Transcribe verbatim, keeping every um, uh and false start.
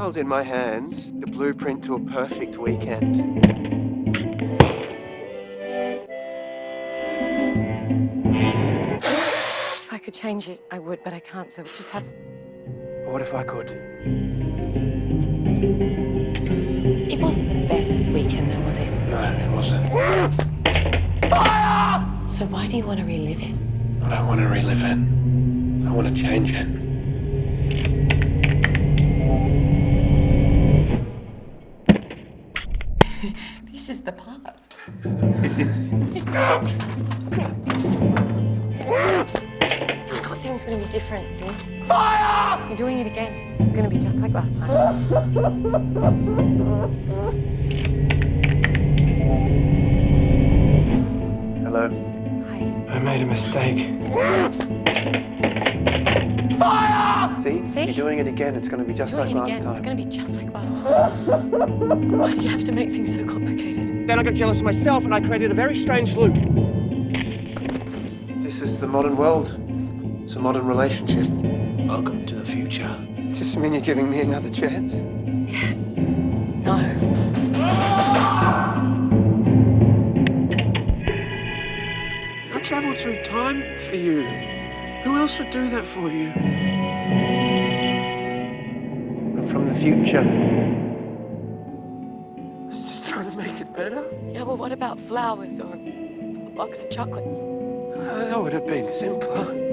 held in my hands the blueprint to a perfect weekend. If I could change it, I would, but I can't, so just have... What if I could? It wasn't the best weekend, though, was it? No, it wasn't. Fire! So why do you want to relive it? I don't want to relive it. I want to change it. This is the past. It's going to be different, Dean. Fire! You're doing it again. It's going to be just like last time. Hello. Hi. I made a mistake. Fire! See? See? You're doing it again. It's going to be just like last time. It's going to be just like last time. Why do you have to make things so complicated? Then I got jealous of myself and I created a very strange loop. This is the modern world. It's a modern relationship. Welcome to the future. Does this mean you're giving me another chance? Yes. No. I travelled through time for you. Who else would do that for you? I'm from the future. I was just trying to make it better. Yeah, well, what about flowers or a box of chocolates? That would have been simpler.